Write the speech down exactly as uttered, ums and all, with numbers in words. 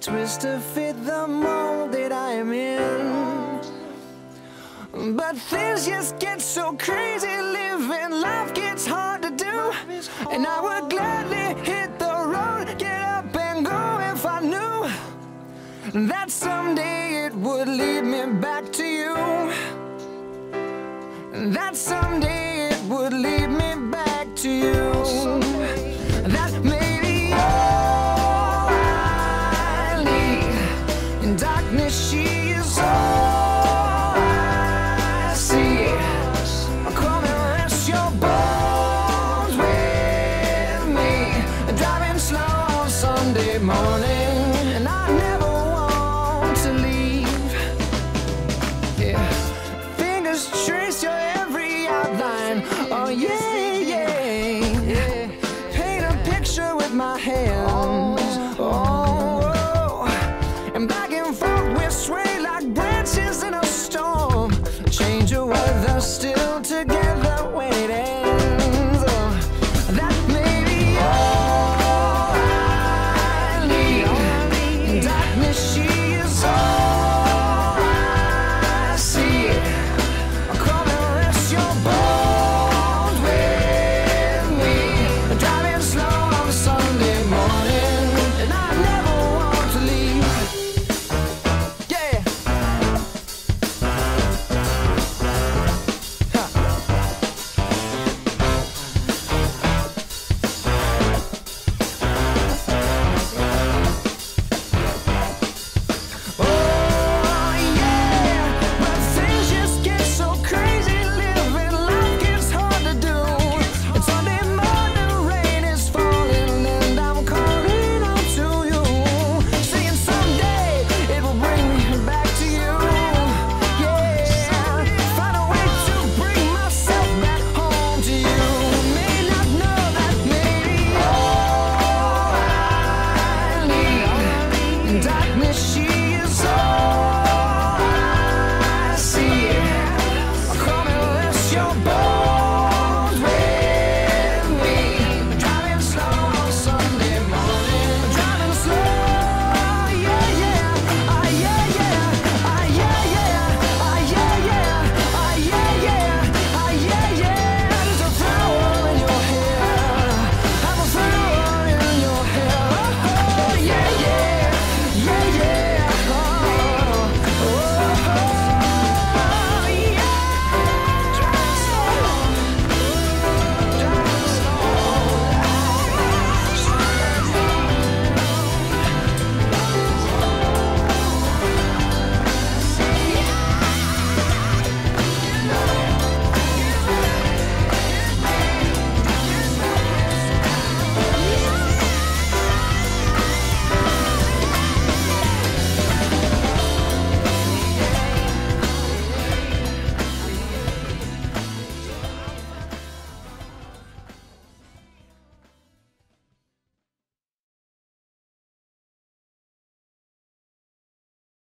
twist to fit the mold that I am in. But things just get so crazy living, life gets hard to do, and I would gladly hit the road, get up and go if I knew that someday it would lead me back to you, that someday it would lead me back to you.